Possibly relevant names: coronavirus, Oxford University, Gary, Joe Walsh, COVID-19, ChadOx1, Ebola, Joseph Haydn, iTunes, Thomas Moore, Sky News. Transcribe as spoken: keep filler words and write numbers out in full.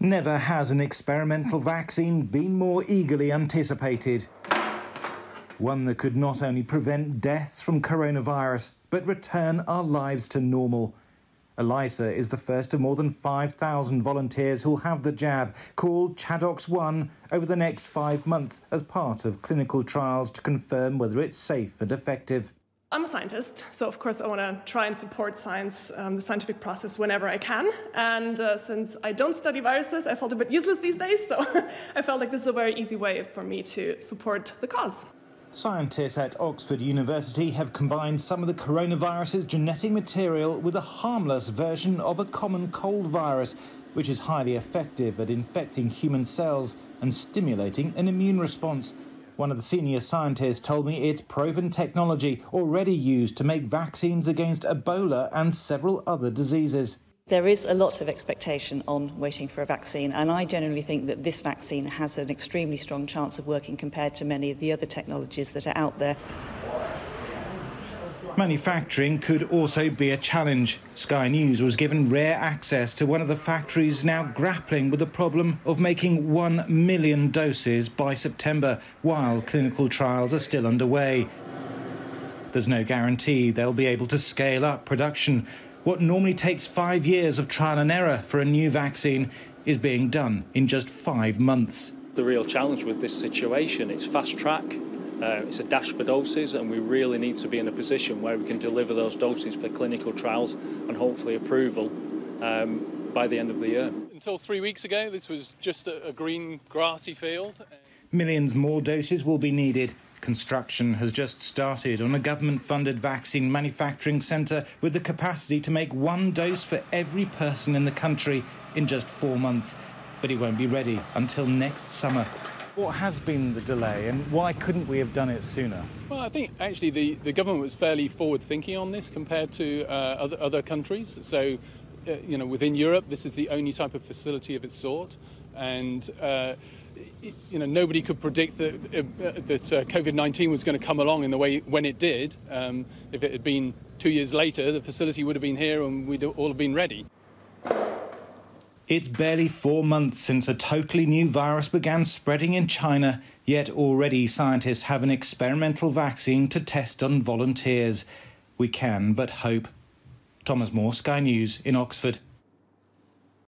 Never has an experimental vaccine been more eagerly anticipated. One that could not only prevent deaths from coronavirus, but return our lives to normal. Elisa is the first of more than five thousand volunteers who'll have the jab, called ChadOx one, over the next five months as part of clinical trials to confirm whether it's safe and effective. I'm a scientist, so of course I want to try and support science, um, the scientific process, whenever I can. And uh, since I don't study viruses, I felt a bit useless these days, so I felt like this is a very easy way for me to support the cause. Scientists at Oxford University have combined some of the coronavirus's genetic material with a harmless version of a common cold virus, which is highly effective at infecting human cells and stimulating an immune response. One of the senior scientists told me it's proven technology already used to make vaccines against Ebola and several other diseases. There is a lot of expectation on waiting for a vaccine, and I generally think that this vaccine has an extremely strong chance of working compared to many of the other technologies that are out there. Manufacturing could also be a challenge. Sky News was given rare access to one of the factories now grappling with the problem of making one million doses by September, while clinical trials are still underway. There's no guarantee they'll be able to scale up production. What normally takes five years of trial and error for a new vaccine is being done in just five months. The real challenge with this situation is fast track. Uh, it's a dash for doses, and we really need to be in a position where we can deliver those doses for clinical trials and hopefully approval um, by the end of the year. Until three weeks ago, this was just a, a green, grassy field. Millions more doses will be needed. Construction has just started on a government-funded vaccine manufacturing centre with the capacity to make one dose for every person in the country in just four months. But it won't be ready until next summer. What has been the delay, and why couldn't we have done it sooner? Well, I think actually the, the government was fairly forward-thinking on this compared to uh, other, other countries. So, uh, you know, within Europe, this is the only type of facility of its sort, and uh, it, you know, nobody could predict that uh, that uh, COVID nineteen was going to come along in the way when it did. Um, if it had been two years later, the facility would have been here, and we'd all have been ready. It's barely four months since a totally new virus began spreading in China, yet already scientists have an experimental vaccine to test on volunteers. We can but hope. Thomas Moore, Sky News in Oxford.